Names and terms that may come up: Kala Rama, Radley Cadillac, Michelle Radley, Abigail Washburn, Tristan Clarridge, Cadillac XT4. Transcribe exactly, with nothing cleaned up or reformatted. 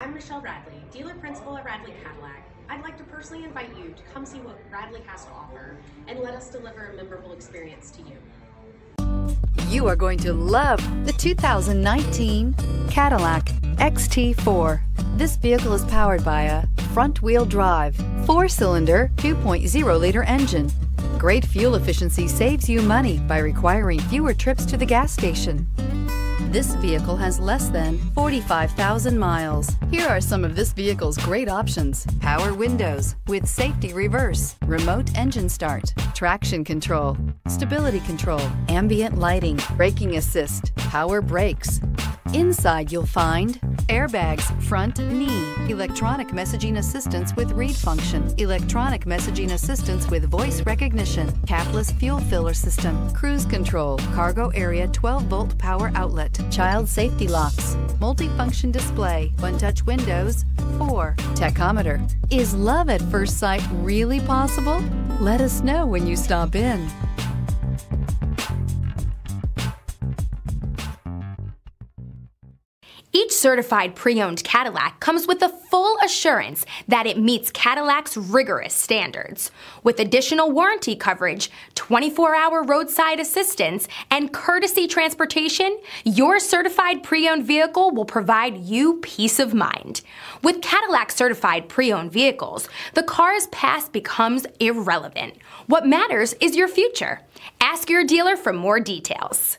I'm Michelle Radley, dealer principal at Radley Cadillac. I'd like to personally invite you to come see what Radley has to offer and let us deliver a memorable experience to you. You are going to love the two thousand nineteen Cadillac X T four. This vehicle is powered by a front-wheel drive, four-cylinder, two point oh liter engine. Great fuel efficiency saves you money by requiring fewer trips to the gas station. This vehicle has less than forty-five thousand miles. Here are some of this vehicle's great options: power windows with safety reverse, remote engine start, traction control, stability control, ambient lighting, braking assist, power brakes. Inside you'll find airbags, front knee, electronic messaging assistance with read function, electronic messaging assistance with voice recognition, capless fuel filler system, cruise control, cargo area twelve volt power outlet, child safety locks, multifunction display, one-touch windows, four, tachometer. Is love at first sight really possible? Let us know when you stop in. Each certified pre-owned Cadillac comes with the full assurance that it meets Cadillac's rigorous standards, with additional warranty coverage, twenty-four hour roadside assistance, and courtesy transportation. Your certified pre-owned vehicle will provide you peace of mind. With Cadillac certified pre-owned vehicles, the car's past becomes irrelevant. What matters is your future. Ask your dealer for more details.